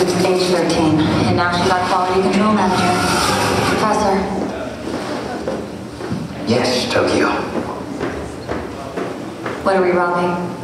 transferred to stage 13, and now she's our quality control manager. Professor. Yes, Tokyo. What are we robbing?